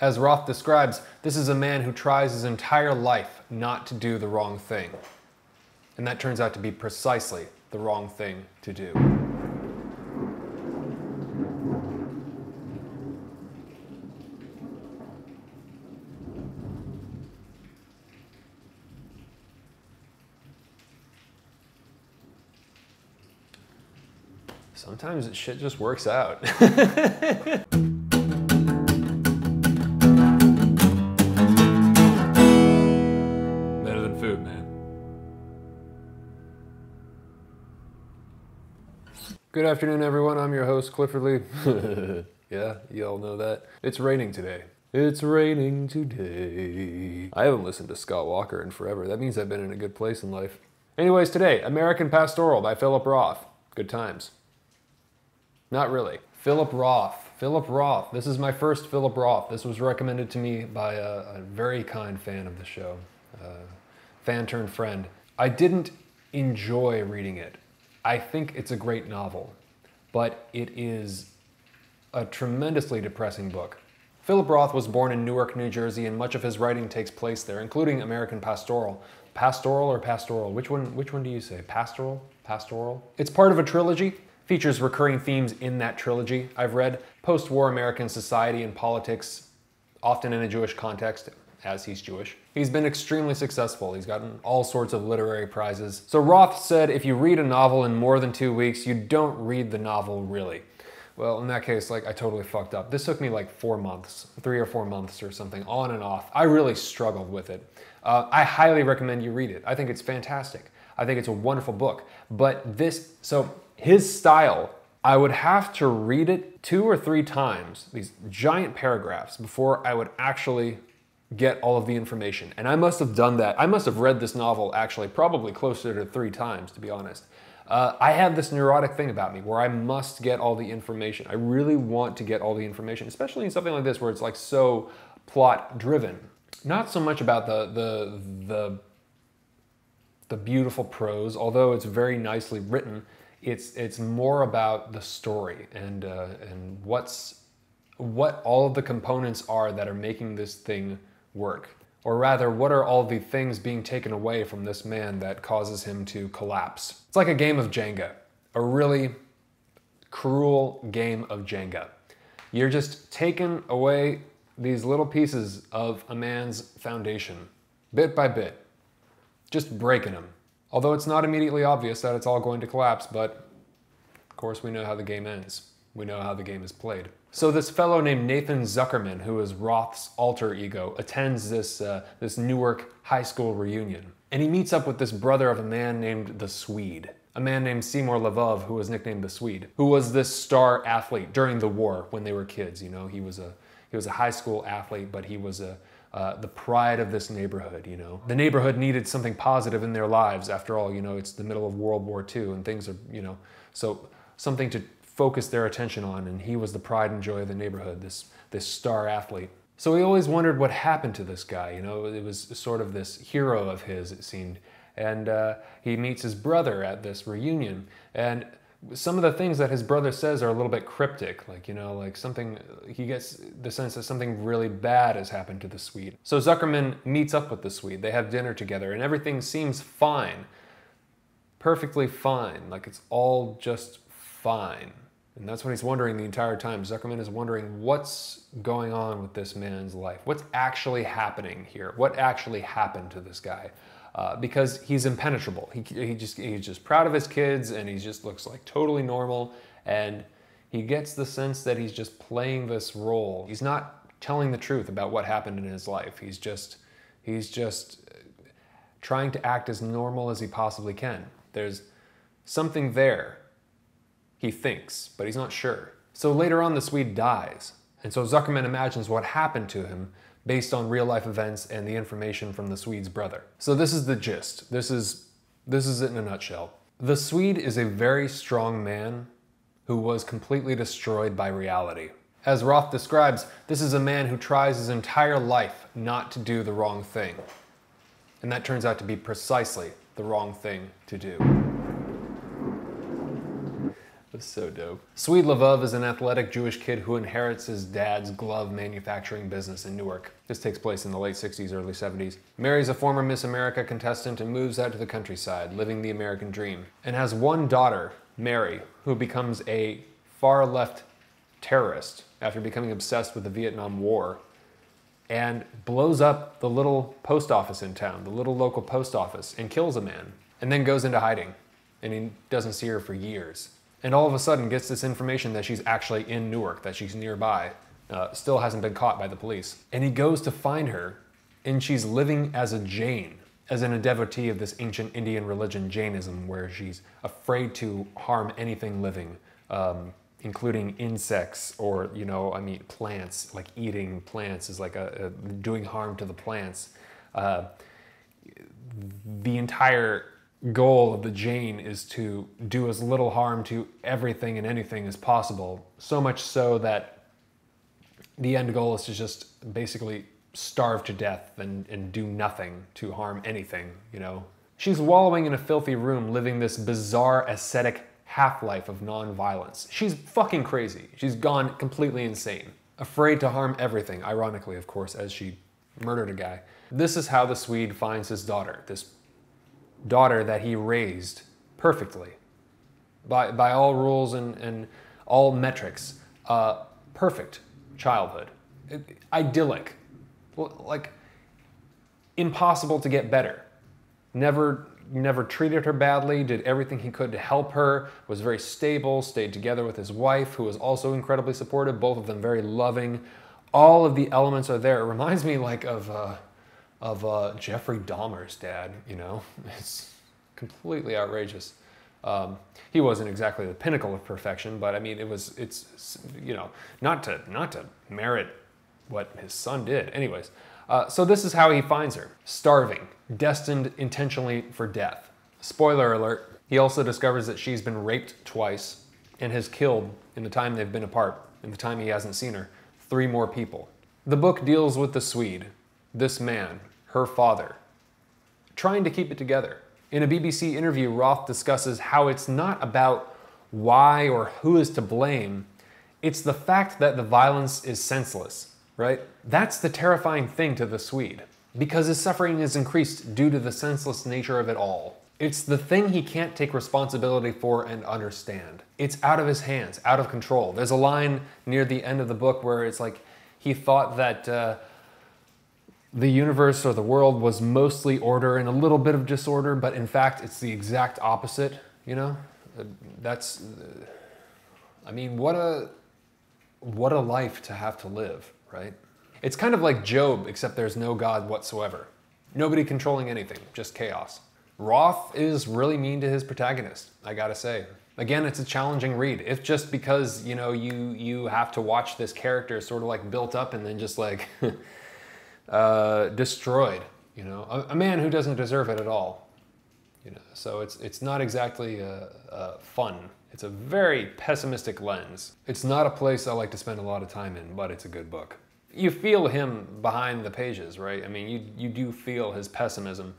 As Roth describes, this is a man who tries his entire life not to do the wrong thing. And that turns out to be precisely the wrong thing to do. Sometimes shit just works out. Better than food, man. Good afternoon, everyone. I'm your host, Clifford Lee. Yeah, you all know that. It's raining today. It's raining today. I haven't listened to Scott Walker in forever. That means I've been in a good place in life. Anyways, today, American Pastoral by Philip Roth. Good times. Not really. Philip Roth. Philip Roth. This is my first Philip Roth. This was recommended to me by a very kind fan of the show. Fan turned friend. I didn't enjoy reading it. I think it's a great novel, but it is a tremendously depressing book. Philip Roth was born in Newark, New Jersey, and much of his writing takes place there, including American Pastoral. Pastoral or pastoral? Which one do you say? Pastoral? Pastoral? It's part of a trilogy. Features recurring themes in that trilogy I've read. Post-war American society and politics, often in a Jewish context, as he's Jewish. He's been extremely successful. He's gotten all sorts of literary prizes. So Roth said, if you read a novel in more than 2 weeks, you don't read the novel really. Well, in that case, like, I totally fucked up. This took me like 4 months, 3 or 4 months or something, on and off. I really struggled with it. I highly recommend you read it. I think it's fantastic. I think it's a wonderful book, but this, so, his style, I would have to read it 2 or 3 times, these giant paragraphs, before I would actually get all of the information. And I must have done that. I must have read this novel actually probably closer to 3 times, to be honest. I have this neurotic thing about me where I must get all the information. I really want to get all the information, especially in something like this where it's like so plot driven. Not so much about the beautiful prose, although it's very nicely written. It's more about the story and what all of the components are that are making this thing work. Or rather, what are all the things being taken away from this man that causes him to collapse? It's like a game of Jenga. A really cruel game of Jenga. You're just taking away these little pieces of a man's foundation, bit by bit, just breaking them. Although it's not immediately obvious that it's all going to collapse, but of course we know how the game ends. We know how the game is played. So this fellow named Nathan Zuckerman, who is Roth's alter ego, attends this Newark high school reunion. And he meets up with this brother of a man named the Swede. A man named Seymour Lavov, who was nicknamed the Swede, who was this star athlete during the war when they were kids. You know, he was a high school athlete, but he was the pride of this neighborhood, you know. The neighborhood needed something positive in their lives. After all, you know, it's the middle of World War II and things are, you know, so something to focus their attention on, and he was the pride and joy of the neighborhood, this star athlete. So we always wondered what happened to this guy, you know. It was sort of this hero of his, it seemed. And he meets his brother at this reunion, and some of the things that his brother says are a little bit cryptic, like, you know, like something, he gets the sense that something really bad has happened to the Swede. So Zuckerman meets up with the Swede, they have dinner together, and everything seems fine. Perfectly fine, like it's all just fine. And that's what he's wondering the entire time. Zuckerman is wondering what's going on with this man's life. What's actually happening here? What actually happened to this guy? Because he's impenetrable. He's just proud of his kids, and he just looks like totally normal, and he gets the sense that he's just playing this role. He's not telling the truth about what happened in his life. He's just trying to act as normal as he possibly can. There's something there, he thinks, but he's not sure. So later on, the Swede dies, and so Zuckerman imagines what happened to him based on real life events and the information from the Swede's brother. So this is the gist. This is it in a nutshell. The Swede is a very strong man who was completely destroyed by reality. As Roth describes, this is a man who tries his entire life not to do the wrong thing. And that turns out to be precisely the wrong thing to do. That's so dope. Swede Lavov is an athletic Jewish kid who inherits his dad's glove manufacturing business in Newark. This takes place in the late 60s, early 70s. Marries a former Miss America contestant and moves out to the countryside, living the American dream. And has one daughter, Mary, who becomes a far-left terrorist after becoming obsessed with the Vietnam War, and blows up the little post office in town, the little local post office, and kills a man, and then goes into hiding, and he doesn't see her for years. And all of a sudden gets this information that she's actually in Newark, that she's nearby, still hasn't been caught by the police. And he goes to find her, and she's living as a Jain, as in a devotee of this ancient Indian religion, Jainism, where she's afraid to harm anything living, including insects or, you know, I mean, plants, like eating plants is like doing harm to the plants. The entire goal of the Jain is to do as little harm to everything and anything as possible, so much so that the end goal is to just basically starve to death and do nothing to harm anything, you know. She's wallowing in a filthy room, living this bizarre ascetic half-life of non-violence. She's fucking crazy. She's gone completely insane. Afraid to harm everything, ironically, of course, as she murdered a guy. This is how the Swede finds his daughter, this daughter that he raised perfectly, by all rules and all metrics. Perfect childhood. Idyllic. Like, impossible to get better. Never treated her badly, did everything he could to help her, was very stable, stayed together with his wife, who was also incredibly supportive, both of them very loving. All of the elements are there. It reminds me, like, of Jeffrey Dahmer's dad, you know? It's completely outrageous. He wasn't exactly the pinnacle of perfection, but I mean, it's, you know, not to merit what his son did. Anyways, so this is how he finds her. Starving, destined intentionally for death. Spoiler alert, he also discovers that she's been raped twice and has killed, in the time they've been apart, in the time he hasn't seen her, 3 more people. The book deals with the Swede, this man, her father, trying to keep it together. In a BBC interview, Roth discusses how it's not about why or who is to blame, it's the fact that the violence is senseless, right? That's the terrifying thing to the Swede, because his suffering is increased due to the senseless nature of it all. It's the thing he can't take responsibility for and understand. It's out of his hands, out of control. There's a line near the end of the book where it's like, he thought that the universe or the world was mostly order and a little bit of disorder, but in fact, it's the exact opposite, you know? That's, I mean, what a life to have to live, right? It's kind of like Job, except there's no God whatsoever. Nobody controlling anything, just chaos. Roth is really mean to his protagonist, I gotta say. Again, it's a challenging read. If just because, you know, you have to watch this character sort of like built up and then just like destroyed, you know, a man who doesn't deserve it at all, you know. So it's not exactly fun. It's a very pessimistic lens. It's not a place I like to spend a lot of time in, but it's a good book. You feel him behind the pages, right? I mean, you do feel his pessimism,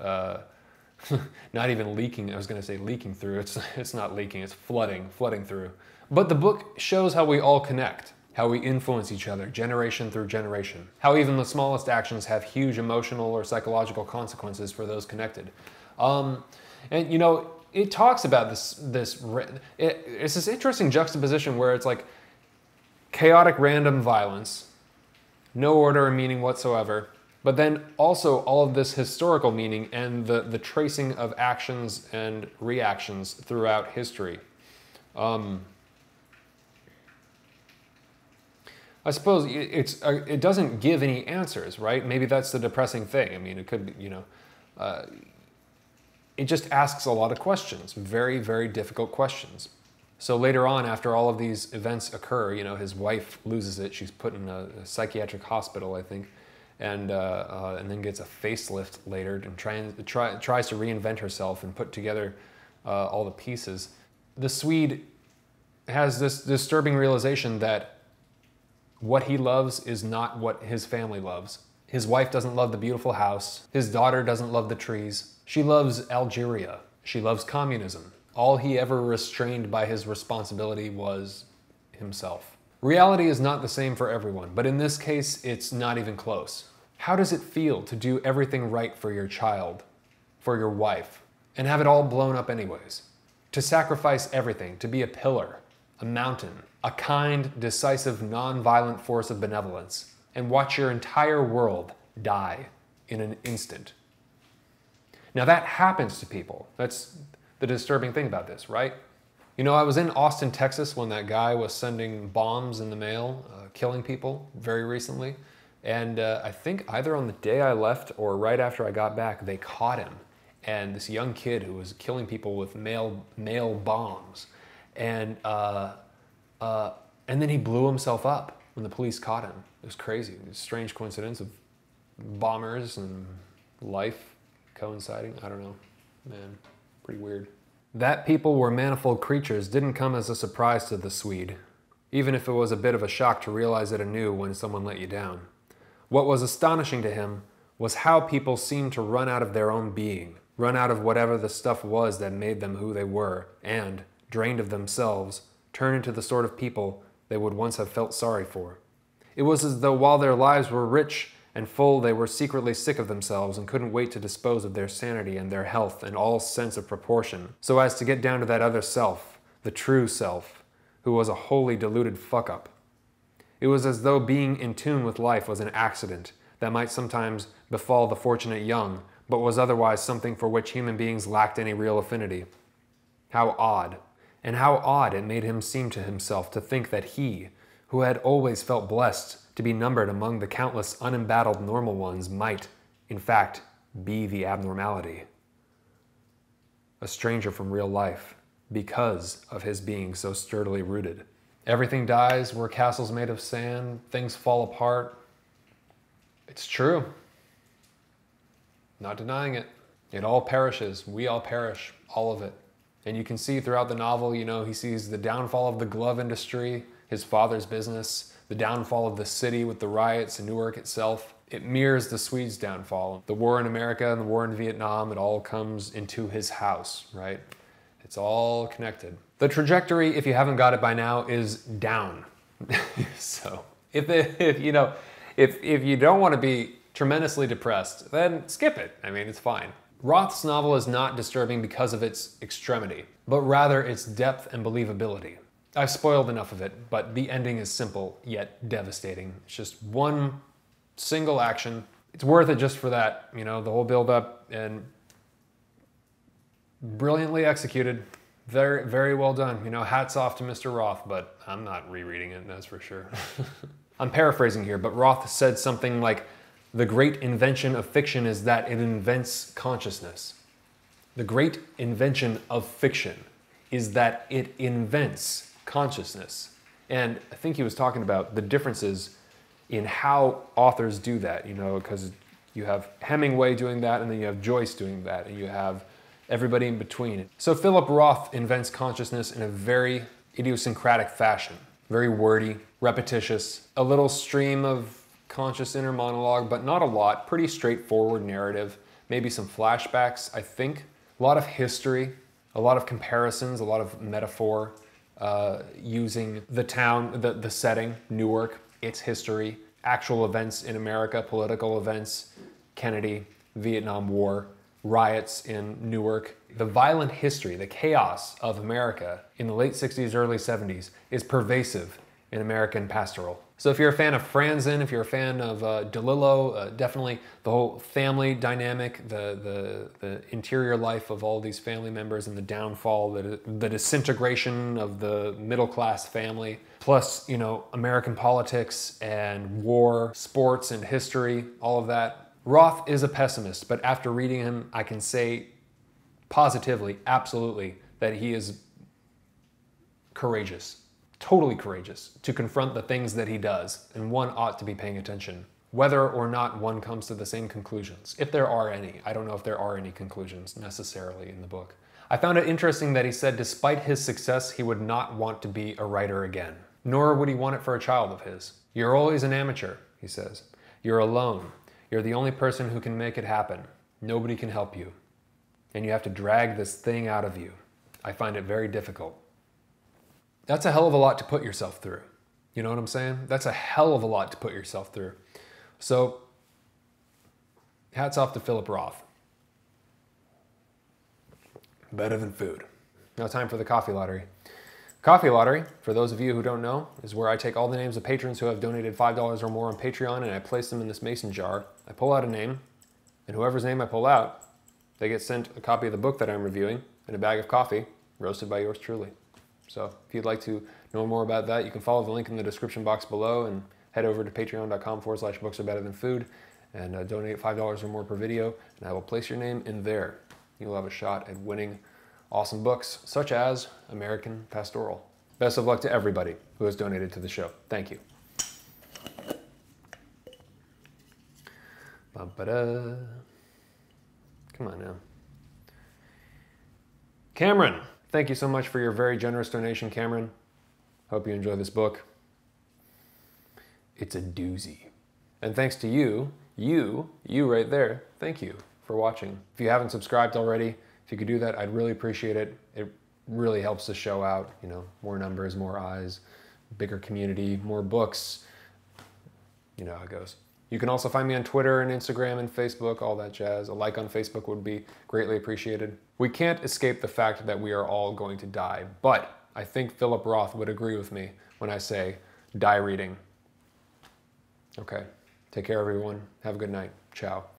not even leaking. I was going to say leaking through. It's not leaking. It's flooding through. But the book shows how we all connect, how we influence each other generation through generation, how even the smallest actions have huge emotional or psychological consequences for those connected. And you know, it talks about it's this interesting juxtaposition where it's like chaotic random violence, no order or meaning whatsoever, but then also all of this historical meaning and the tracing of actions and reactions throughout history. I suppose it doesn't give any answers, right? Maybe that's the depressing thing. I mean, it could be, you know, it just asks a lot of questions, very, very difficult questions. So later on, after all of these events occur, you know, his wife loses it. She's put in a psychiatric hospital, I think, and then gets a facelift later and tries to reinvent herself and put together all the pieces. The Swede has this disturbing realization that what he loves is not what his family loves. His wife doesn't love the beautiful house. His daughter doesn't love the trees. She loves Algeria. She loves communism. All he ever restrained by his responsibility was himself. Reality is not the same for everyone, but in this case, it's not even close. How does it feel to do everything right for your child, for your wife, and have it all blown up anyways? To sacrifice everything, to be a pillar, a mountain, a kind, decisive, non-violent force of benevolence, and watch your entire world die in an instant. Now that happens to people. That's the disturbing thing about this, right? You know, I was in Austin, Texas when that guy was sending bombs in the mail, killing people very recently. And I think either on the day I left or right after I got back, they caught him. And this young kid who was killing people with mail bombs. And then he blew himself up when the police caught him. It was crazy. It was a strange coincidence of bombers and life coinciding. I don't know, man, pretty weird. That people were manifold creatures didn't come as a surprise to the Swede, even if it was a bit of a shock to realize it anew when someone let you down. What was astonishing to him was how people seemed to run out of their own being, run out of whatever the stuff was that made them who they were, and, drained of themselves, turn into the sort of people they would once have felt sorry for. It was as though while their lives were rich and full, they were secretly sick of themselves and couldn't wait to dispose of their sanity and their health and all sense of proportion, so as to get down to that other self, the true self, who was a wholly deluded fuck-up. It was as though being in tune with life was an accident that might sometimes befall the fortunate young, but was otherwise something for which human beings lacked any real affinity. How odd. And how odd it made him seem to himself to think that he, who had always felt blessed to be numbered among the countless unembattled normal ones, might, in fact, be the abnormality. A stranger from real life, because of his being so sturdily rooted. Everything dies, we're castles made of sand, things fall apart. It's true. Not denying it. It all perishes. We all perish. All of it. And you can see throughout the novel, you know, he sees the downfall of the glove industry, his father's business, the downfall of the city with the riots in Newark itself. It mirrors the Swedes' downfall. The war in America and the war in Vietnam, it all comes into his house, right? It's all connected. The trajectory, if you haven't got it by now, is down. So, if you don't want to be tremendously depressed, then skip it. I mean, it's fine. Roth's novel is not disturbing because of its extremity, but rather its depth and believability. I've spoiled enough of it, but the ending is simple, yet devastating. It's just one single action. It's worth it just for that, you know, the whole build-up, and brilliantly executed. Very, very well done. You know, hats off to Mr. Roth, but I'm not rereading it, that's for sure. I'm paraphrasing here, but Roth said something like, "The great invention of fiction is that it invents consciousness." The great invention of fiction is that it invents consciousness. And I think he was talking about the differences in how authors do that, you know, because you have Hemingway doing that, and then you have Joyce doing that, and you have everybody in between. So Philip Roth invents consciousness in a very idiosyncratic fashion. Very wordy, repetitious, a little stream of conscious inner monologue, but not a lot. Pretty straightforward narrative. Maybe some flashbacks, I think. A lot of history, a lot of comparisons, a lot of metaphor, using the town, the setting, Newark, its history, actual events in America, political events, Kennedy, Vietnam War, riots in Newark. The violent history, the chaos of America in the late 60s, early 70s is pervasive in American Pastoral. So if you're a fan of Franzen, if you're a fan of DeLillo, definitely the whole family dynamic, the interior life of all these family members and the downfall, the disintegration of the middle-class family, plus, you know, American politics and war, sports and history, all of that. Roth is a pessimist, but after reading him, I can say positively, absolutely, that he is courageous, totally courageous, to confront the things that he does, and one ought to be paying attention, whether or not one comes to the same conclusions, if there are any. I don't know if there are any conclusions necessarily in the book. I found it interesting that he said despite his success, he would not want to be a writer again, nor would he want it for a child of his. "You're always an amateur," he says. "You're alone. You're the only person who can make it happen. Nobody can help you. And you have to drag this thing out of you. I find it very difficult. That's a hell of a lot to put yourself through. You know what I'm saying? That's a hell of a lot to put yourself through. So hats off to Philip Roth. Better than food. Now time for the coffee lottery. Coffee lottery, for those of you who don't know, is where I take all the names of patrons who have donated $5 or more on Patreon and I place them in this mason jar. I pull out a name, and whoever's name I pull out, they get sent a copy of the book that I'm reviewing and a bag of coffee roasted by yours truly. So if you'd like to know more about that, you can follow the link in the description box below and head over to patreon.com/books are better than food and donate $5 or more per video, and I will place your name in there. You'll have a shot at winning awesome books such as American Pastoral. Best of luck to everybody who has donated to the show. Thank you. Ba-ba-da. Come on now. Cameron, thank you so much for your very generous donation, Cameron. Hope you enjoy this book. It's a doozy. And thanks to you right there, thank you for watching. If you haven't subscribed already, if you could do that, I'd really appreciate it. It really helps the show out, you know, more numbers, more eyes, bigger community, more books. You know how it goes. You can also find me on Twitter and Instagram and Facebook, all that jazz. A like on Facebook would be greatly appreciated. We can't escape the fact that we are all going to die, but I think Philip Roth would agree with me when I say, die reading. Okay, take care everyone. Have a good night. Ciao.